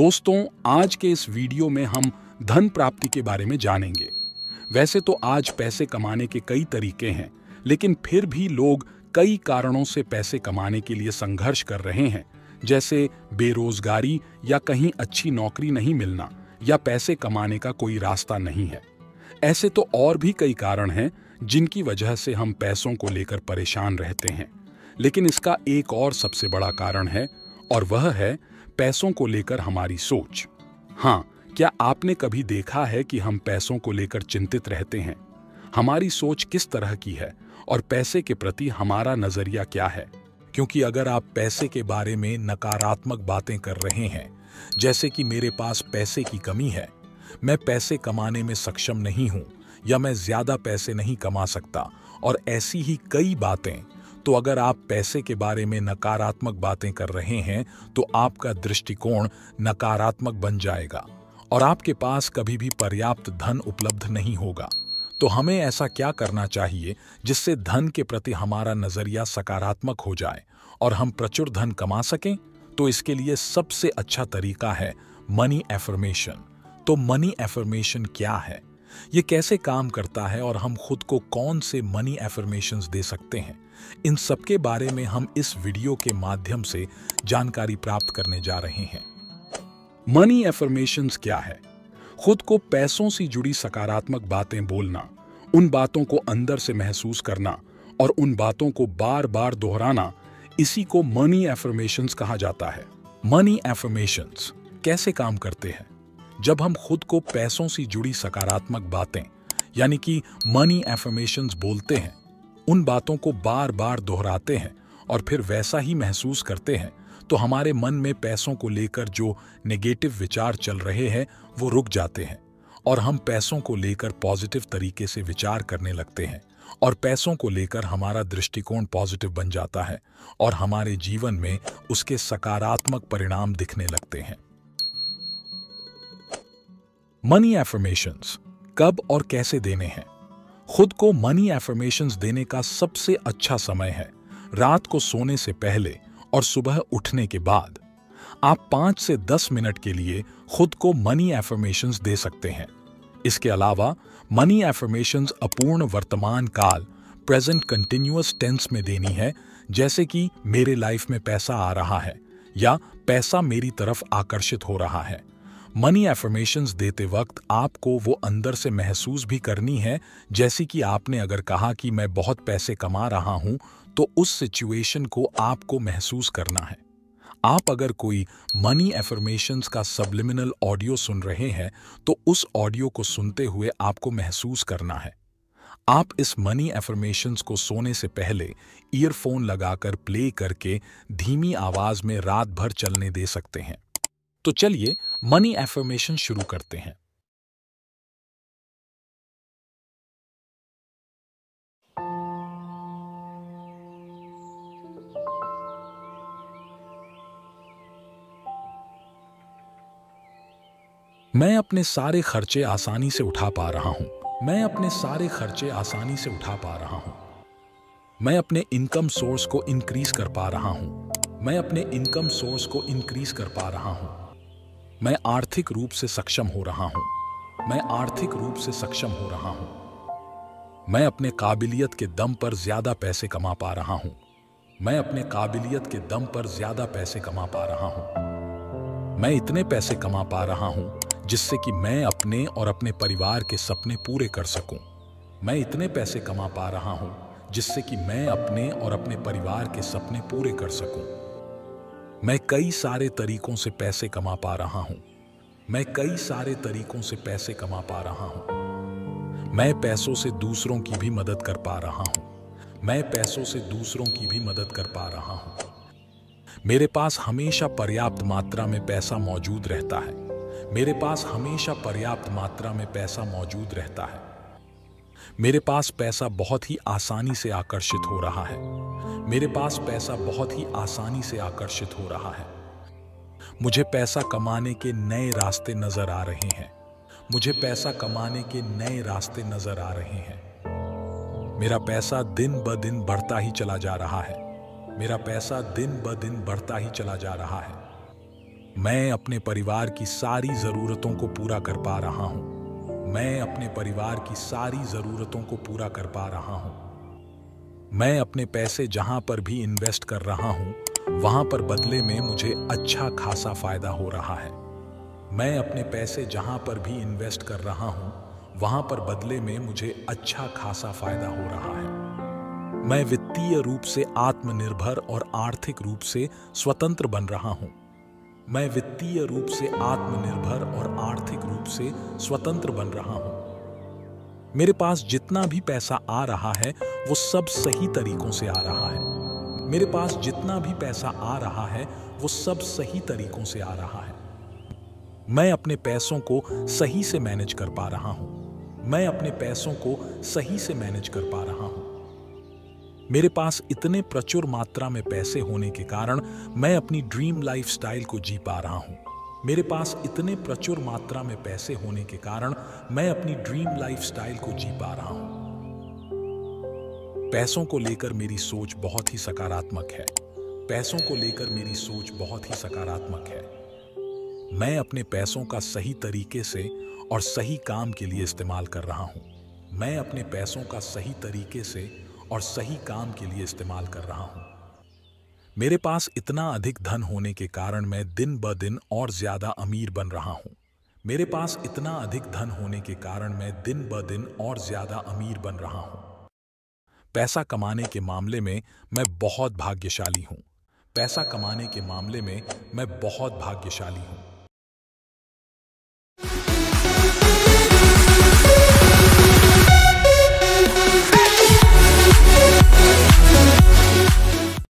दोस्तों, आज के इस वीडियो में हम धन प्राप्ति के बारे में जानेंगे। वैसे तो आज पैसे कमाने के कई तरीके हैं, लेकिन फिर भी लोग कई कारणों से पैसे कमाने के लिए संघर्ष कर रहे हैं, जैसे बेरोजगारी या कहीं अच्छी नौकरी नहीं मिलना या पैसे कमाने का कोई रास्ता नहीं है। ऐसे तो और भी कई कारण हैं जिनकी वजह से हम पैसों को लेकर परेशान रहते हैं, लेकिन इसका एक और सबसे बड़ा कारण है और वह है पैसों को लेकर हमारी सोच। हाँ, क्या आपने कभी देखा है कि हम पैसों को लेकर चिंतित रहते हैं? हमारी सोच किस तरह की है और पैसे के प्रति हमारा नजरिया क्या है? क्योंकि अगर आप पैसे के बारे में नकारात्मक बातें कर रहे हैं, जैसे कि मेरे पास पैसे की कमी है, मैं पैसे कमाने में सक्षम नहीं हूँ या मैं ज़्यादा पैसे नहीं कमा सकता और ऐसी ही कई बातें, तो अगर आप पैसे के बारे में नकारात्मक बातें कर रहे हैं तो आपका दृष्टिकोण नकारात्मक बन जाएगा और आपके पास कभी भी पर्याप्त धन उपलब्ध नहीं होगा। तो हमें ऐसा क्या करना चाहिए जिससे धन के प्रति हमारा नज़रिया सकारात्मक हो जाए और हम प्रचुर धन कमा सकें? तो इसके लिए सबसे अच्छा तरीका है मनी एफर्मेशन। तो मनी एफर्मेशन क्या है, ये कैसे काम करता है और हम खुद को कौन से मनी एफर्मेशंस दे सकते हैं, इन सब के बारे में हम इस वीडियो के माध्यम से जानकारी प्राप्त करने जा रहे हैं। मनी एफर्मेशंस क्या है? खुद को पैसों से जुड़ी सकारात्मक बातें बोलना, उन बातों को अंदर से महसूस करना और उन बातों को बार बार दोहराना, इसी को मनी एफर्मेशंस कहा जाता है। मनी एफर्मेशंस कैसे काम करते हैं? जब हम खुद को पैसों से जुड़ी सकारात्मक बातें यानी कि मनी एफर्मेशंस बोलते हैं, उन बातों को बार बार दोहराते हैं और फिर वैसा ही महसूस करते हैं, तो हमारे मन में पैसों को लेकर जो नेगेटिव विचार चल रहे हैं वो रुक जाते हैं और हम पैसों को लेकर पॉजिटिव तरीके से विचार करने लगते हैं और पैसों को लेकर हमारा दृष्टिकोण पॉजिटिव बन जाता है और हमारे जीवन में उसके सकारात्मक परिणाम दिखने लगते हैं। मनी एफर्मेशंस कब और कैसे देने हैं? खुद को मनी एफर्मेशंस देने का सबसे अच्छा समय है रात को सोने से पहले और सुबह उठने के बाद। आप 5 से 10 मिनट के लिए खुद को मनी एफर्मेशंस दे सकते हैं। इसके अलावा मनी एफर्मेशंस अपूर्ण वर्तमान काल प्रेजेंट कंटिन्यूअस टेंस में देनी है, जैसे कि मेरे लाइफ में पैसा आ रहा है या पैसा मेरी तरफ आकर्षित हो रहा है। मनी एफर्मेशंस देते वक्त आपको वो अंदर से महसूस भी करनी है, जैसे कि आपने अगर कहा कि मैं बहुत पैसे कमा रहा हूँ तो उस सिचुएशन को आपको महसूस करना है। आप अगर कोई मनी एफर्मेशंस का सबलिमिनल ऑडियो सुन रहे हैं तो उस ऑडियो को सुनते हुए आपको महसूस करना है। आप इस मनी एफर्मेशंस को सोने से पहले ईयरफोन लगाकर प्ले करके धीमी आवाज़ में रात भर चलने दे सकते हैं। तो चलिए मनी एफर्मेशन शुरू करते हैं। मैं अपने सारे खर्चे आसानी से उठा पा रहा हूं। मैं अपने सारे खर्चे आसानी से उठा पा रहा हूं। मैं अपने इनकम सोर्स को इंक्रीज कर पा रहा हूं। मैं अपने इनकम सोर्स को इंक्रीज कर पा रहा हूं। मैं आर्थिक रूप से सक्षम हो रहा हूं। मैं आर्थिक रूप से सक्षम हो रहा हूं। मैं अपने काबिलियत के दम पर ज्यादा पैसे कमा पा रहा हूं। मैं अपने काबिलियत के दम पर ज्यादा पैसे कमा पा रहा हूं। मैं इतने पैसे कमा पा रहा हूं जिससे कि मैं अपने और अपने परिवार के सपने पूरे कर सकूं। मैं इतने पैसे कमा पा रहा हूं जिससे कि मैं अपने और अपने परिवार के सपने पूरे कर सकूं। मैं कई सारे तरीकों से पैसे कमा पा रहा हूं। मैं कई सारे तरीकों से पैसे कमा पा रहा हूं। मैं पैसों से दूसरों की भी मदद कर पा रहा हूं। मैं पैसों से दूसरों की भी मदद कर पा रहा हूं। मेरे पास हमेशा पर्याप्त मात्रा में पैसा मौजूद रहता है। मेरे पास हमेशा पर्याप्त मात्रा में पैसा मौजूद रहता है। मेरे पास पैसा बहुत ही आसानी से आकर्षित हो रहा है। मेरे पास पैसा बहुत ही आसानी से आकर्षित हो रहा है। मुझे पैसा कमाने के नए रास्ते नजर आ रहे हैं। मुझे पैसा कमाने के नए रास्ते नजर आ रहे हैं। मेरा पैसा दिन ब दिन बढ़ता ही चला जा रहा है। मेरा पैसा दिन ब दिन बढ़ता ही चला जा रहा है। मैं अपने परिवार की सारी जरूरतों को पूरा कर पा रहा हूं। मैं अपने परिवार की सारी जरूरतों को पूरा कर पा रहा हूं। मैं अपने पैसे जहां पर भी इन्वेस्ट कर रहा हूं वहां पर बदले में मुझे अच्छा खासा फायदा हो रहा है। मैं अपने पैसे जहां पर भी इन्वेस्ट कर रहा हूं वहां पर बदले में मुझे अच्छा खासा फायदा हो रहा है। मैं वित्तीय रूप से आत्मनिर्भर और आर्थिक रूप से स्वतंत्र बन रहा हूं। मैं वित्तीय रूप से आत्मनिर्भर और आर्थिक रूप से स्वतंत्र बन रहा हूं। मेरे पास जितना भी पैसा आ रहा है वो सब सही तरीकों से आ रहा है। मेरे पास जितना भी पैसा आ रहा है वो सब सही तरीकों से आ रहा है। मैं अपने पैसों को सही से मैनेज कर पा रहा हूं। मैं अपने पैसों को सही से मैनेज कर पा रहा हूं। मेरे पास इतने प्रचुर मात्रा में पैसे होने के कारण मैं अपनी ड्रीम लाइफस्टाइल को जी पा रहा हूँ। मेरे पास इतने प्रचुर मात्रा में पैसे होने के कारण मैं अपनी ड्रीम लाइफस्टाइल को जी पा रहा हूँ। पैसों को लेकर मेरी सोच बहुत ही सकारात्मक है। पैसों को लेकर मेरी सोच बहुत ही सकारात्मक है। मैं अपने पैसों का सही तरीके से और सही काम के लिए इस्तेमाल कर रहा हूँ। मैं अपने पैसों का सही तरीके से और सही काम के लिए इस्तेमाल कर रहा हूं। मेरे पास इतना अधिक धन होने के कारण मैं दिन ब दिन और ज्यादा अमीर बन रहा हूं। मेरे पास इतना अधिक धन होने के कारण मैं दिन ब दिन और ज्यादा अमीर बन रहा हूं। पैसा कमाने के मामले में मैं बहुत भाग्यशाली हूं। पैसा कमाने के मामले में मैं बहुत भाग्यशाली हूं।